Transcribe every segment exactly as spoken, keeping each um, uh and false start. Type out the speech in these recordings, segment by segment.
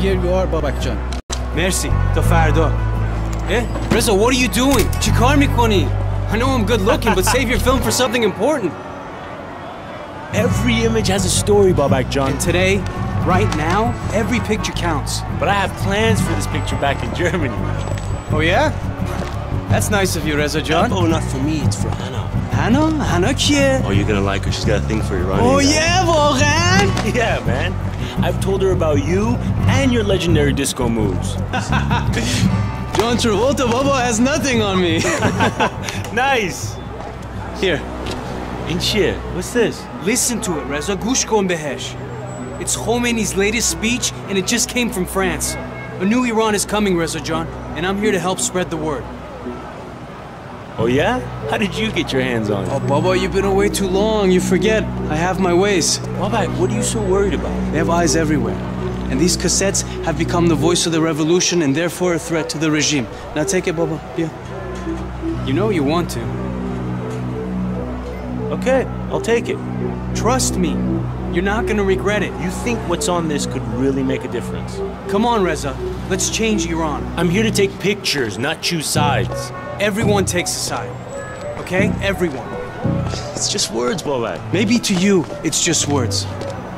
Here you are, Babakjan. Merci. Ta farda. Eh? Reza, what are you doing? Chikar mikoni. I know I'm good looking, but save your film for something important. Every image has a story, Babakjan. And today, right now, every picture counts. But I have plans for this picture back in Germany. Oh, yeah? That's nice of you, Reza John. Oh, not for me, it's for Hannah. Hannah? Hannah kiye? Oh, you're gonna like her. She's got a thing for Iranian. Oh, guy. Yeah, Volkan? Yeah, man. I've told her about you and your legendary disco moves. John Travolta Baba has nothing on me. Nice. Here. Inshir, what's this? Listen to it, Reza. Gousheh Behesht. It's Khomeini's latest speech, and it just came from France. A new Iran is coming, Reza John, and I'm here to help spread the word. Oh, yeah? How did you get your hands on it? Oh, Baba, you've been away too long. You forget. I have my ways. Baba, what are you so worried about? They have eyes everywhere. And these cassettes have become the voice of the revolution and therefore a threat to the regime. Now take it, Baba. Yeah. You know you want to. Okay, I'll take it. Trust me. You're not gonna regret it. You think what's on this could really make a difference? Come on, Reza. Let's change Iran. I'm here to take pictures, not choose sides. Everyone takes a side. Okay? Everyone. It's just words, Baba. Maybe to you, it's just words.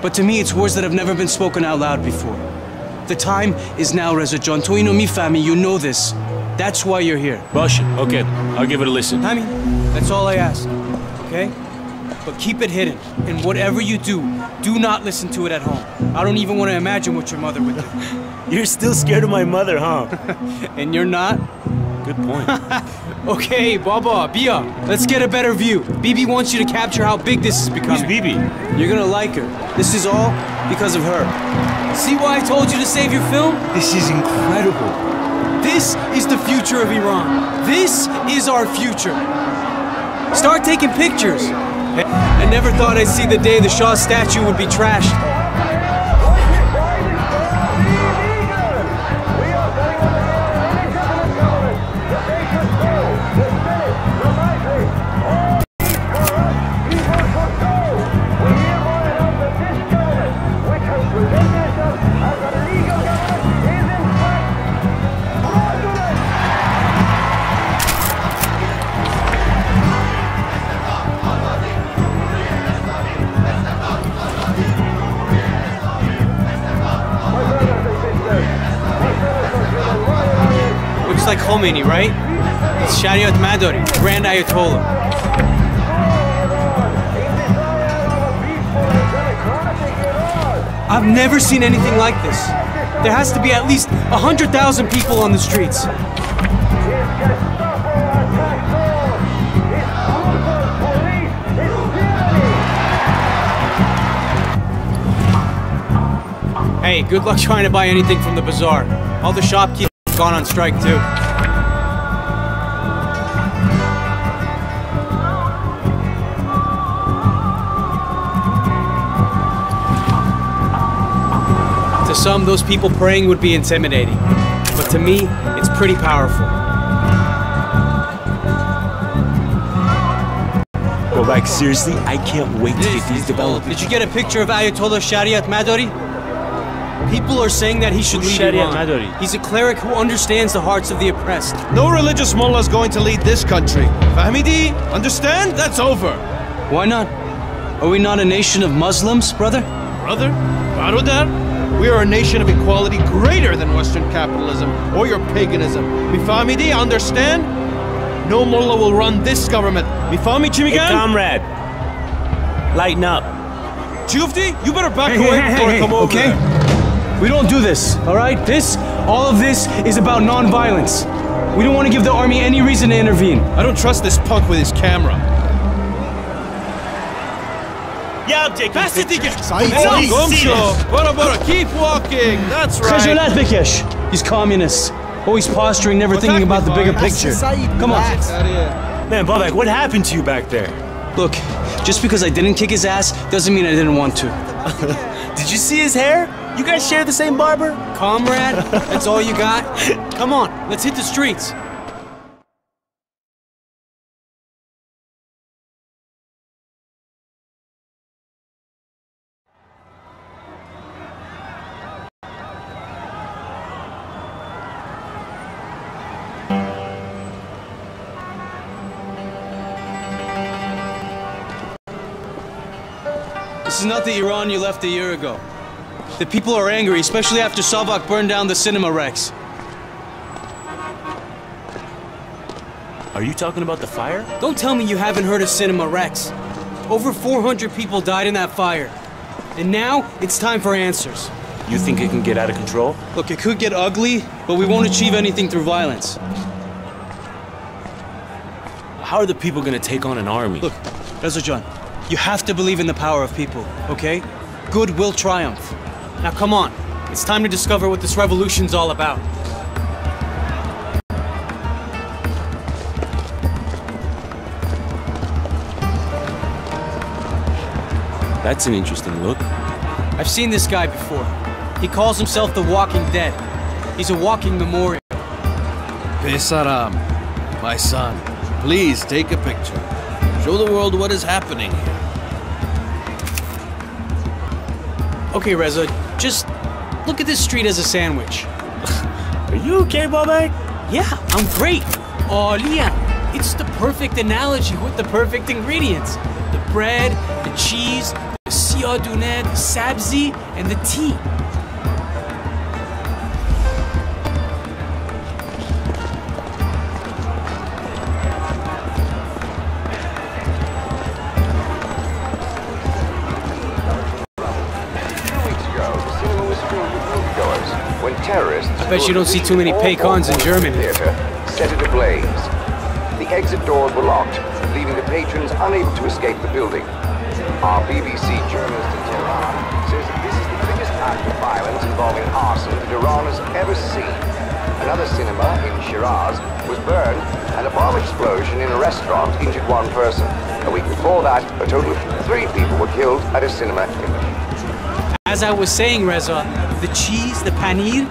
But to me, it's words that have never been spoken out loud before. The time is now, Reza John. Toino mi fami, you know this. That's why you're here. Russian. Okay, I'll give it a listen. I mean, that's all I ask. Okay? But keep it hidden. And whatever you do, do not listen to it at home. I don't even want to imagine what your mother would do. You're still scared of my mother, huh? And you're not? Good point. Okay, Baba, Bia, let's get a better view. Bibi wants you to capture how big this is becoming. Who's Bibi? You're gonna like her. This is all because of her. See why I told you to save your film? This is incredible. This is the future of Iran. This is our future. Start taking pictures. I never thought I'd see the day the Shah statue would be trashed. Like Khomeini, right? It's Shariat Madari, Grand Ayatollah. I've never seen anything like this. There has to be at least a hundred thousand people on the streets. Hey, good luck trying to buy anything from the bazaar. All the shopkeepers gone on strike too. To some, those people praying would be intimidating, but to me, it's pretty powerful. Go back, seriously, I can't wait to get these developed. Did you get a picture of Ayatollah Shariat Madari? People are saying that he should lead Iran. He's a cleric who understands the hearts of the oppressed. No religious mullah is going to lead this country. Fahmidi, understand? That's over. Why not? Are we not a nation of Muslims, brother? Brother? Barodar? We are a nation of equality greater than Western capitalism or your paganism. Mifahmidi, understand? No mullah will run this government. Mifahmi Chimigan? Hey, comrade. Lighten up. Jufti, you better back hey, away hey, before hey, I come hey, over. Okay? There. We don't do this, all right? This, all of this is about non-violence. We don't want to give the army any reason to intervene. I don't trust this punk with his camera. Yeah, I'll take this picture. Keep walking, that's right. He's communist. Always posturing, never thinking about the bigger picture. Come on. Man, Babak, what happened to you back there? Look, just because I didn't kick his ass doesn't mean I didn't want to. Did you see his hair? You guys share the same barber? Comrade, that's all you got? Come on, let's hit the streets. This is not the Iran you left a year ago. The people are angry, especially after Savak burned down the Cinema Rex. Are you talking about the fire? Don't tell me you haven't heard of Cinema Rex. Over four hundred people died in that fire. And now, it's time for answers. You think it can get out of control? Look, it could get ugly, but we won't achieve anything through violence. How are the people gonna take on an army? Look, Reza John, you have to believe in the power of people, okay? Good will triumph. Now come on, it's time to discover what this revolution's all about. That's an interesting look. I've seen this guy before. He calls himself the Walking Dead. He's a walking memorial. Pesaram, my son, please take a picture. Show the world what is happening here. Okay, Reza, just look at this street as a sandwich. Are you okay, Bobak? Yeah, I'm great. Oh, Liam, it's the perfect analogy with the perfect ingredients. The bread, the cheese, the siadunet, the sabzi, and the tea. I bet you don't see too many pecans in German. Set it ablaze. The exit doors were locked, leaving the patrons unable to escape the building. Our B B C journalist in Tehran says that this is the biggest act of violence involving arson that Iran has ever seen. Another cinema in Shiraz was burned, and a bomb explosion in a restaurant injured one person. A week before that, a total of three people were killed at a cinema in Iran. As I was saying, Reza, the cheese, the paneer,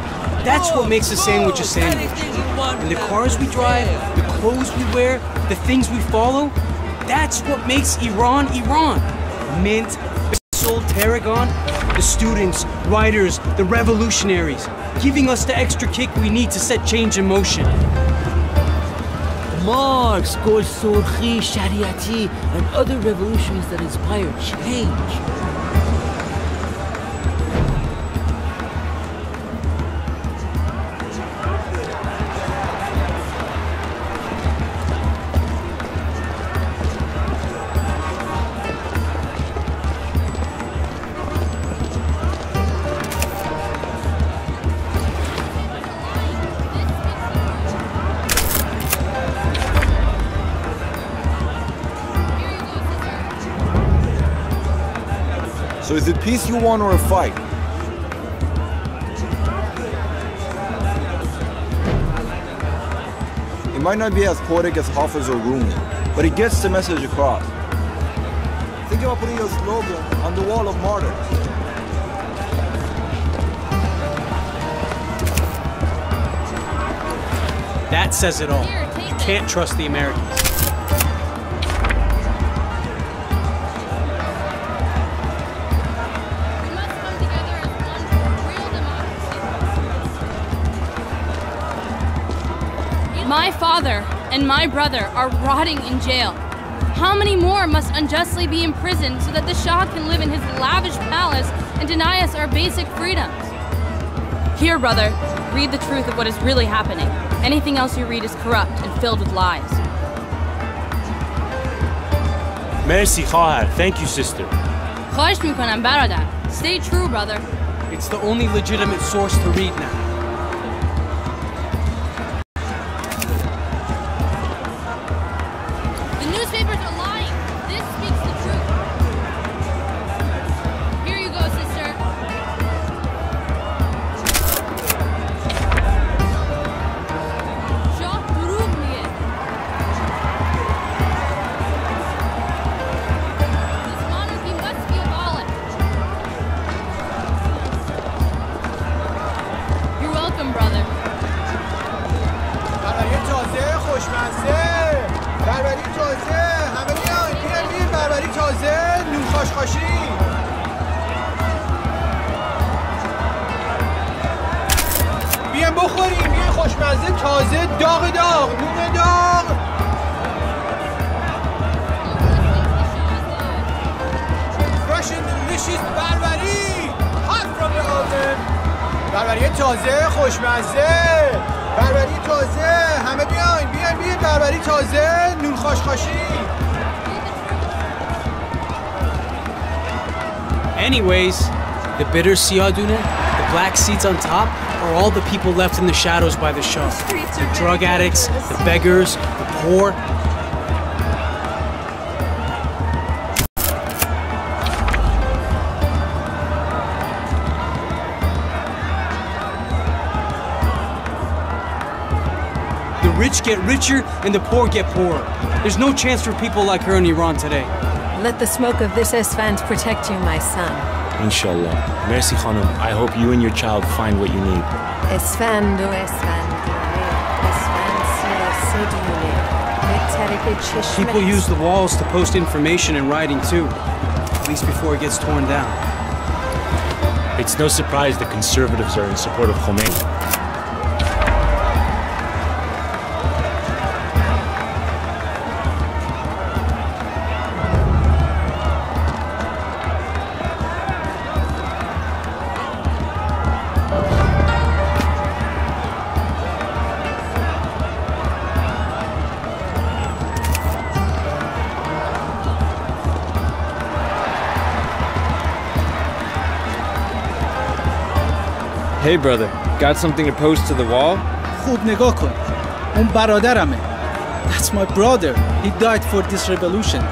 that's what makes a sandwich a sandwich. And the cars we drive, the clothes we wear, the things we follow, that's what makes Iran, Iran. Mint, Bissell, Tarragon, the students, writers, the revolutionaries, giving us the extra kick we need to set change in motion. Marx, Gol-Sol-Khi, Shariati, and other revolutions that inspire change. So is it peace you want or a fight? It might not be as poetic as Hoffa's or Rumi, but it gets the message across. Think about putting your slogan on the wall of martyrs. That says it all. You can't trust the Americans. My father and my brother are rotting in jail. How many more must unjustly be imprisoned so that the Shah can live in his lavish palace and deny us our basic freedoms? Here, brother, read the truth of what is really happening. Anything else you read is corrupt and filled with lies. Merci, khahar. Thank you, sister. Khahish mikonam, baradar. Stay true, brother. It's the only legitimate source to read now. جشن نشیست بروری حرف را به آدم بروری تازه خوشمزه بروری تازه همه بیاین بیاین بیاین بروری تازه نون خاشخاشی. Anyways, the bitter siyadune, the black seats on top, are all the people left in the shadows by the shop. The drug addicts, the beggars, the poor. The rich get richer and the poor get poorer. There's no chance for people like her in Iran today. Let the smoke of this Esfand protect you, my son. Inshallah. Merci, Khanum. I hope you and your child find what you need. Esfand, o Esfand. People use the walls to post information and writing, too. At least before it gets torn down. It's no surprise the conservatives are in support of Khomeini. Hey brother, got something to post to the wall? خوب نگاه کن. اون برادرمه. That's my brother. He died for this revolution.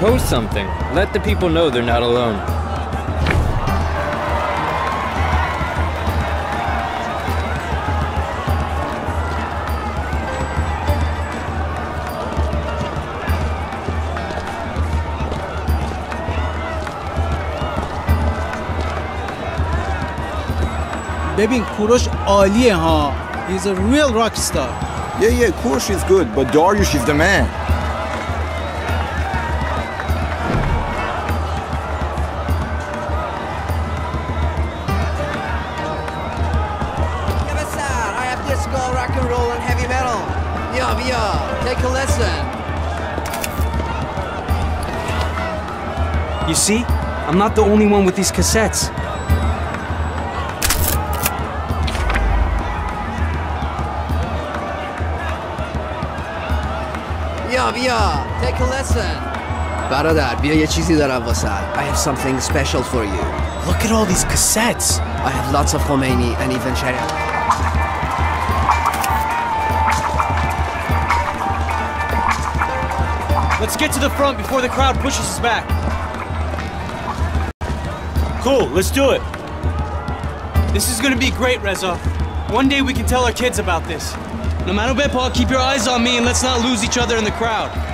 Post something. Let the people know they're not alone. Bebin, Kurosh Ali, huh? He's a real rock star. Yeah, yeah, Kurosh is good, but Darius is the man. I have disco, rock and roll, and heavy metal. Yeah, yeah, take a listen. You see, I'm not the only one with these cassettes. بیا, take a listen. برادر, بیا یه چیزی دارم واسه. I have something special for you. Look at all these cassettes. I have lots of Khomeini and even Shariati. Let's get to the front before the crowd pushes us back. Cool, let's do it. This is gonna be great, Reza. One day we can tell our kids about this. No matter what, Paul, keep your eyes on me and let's not lose each other in the crowd.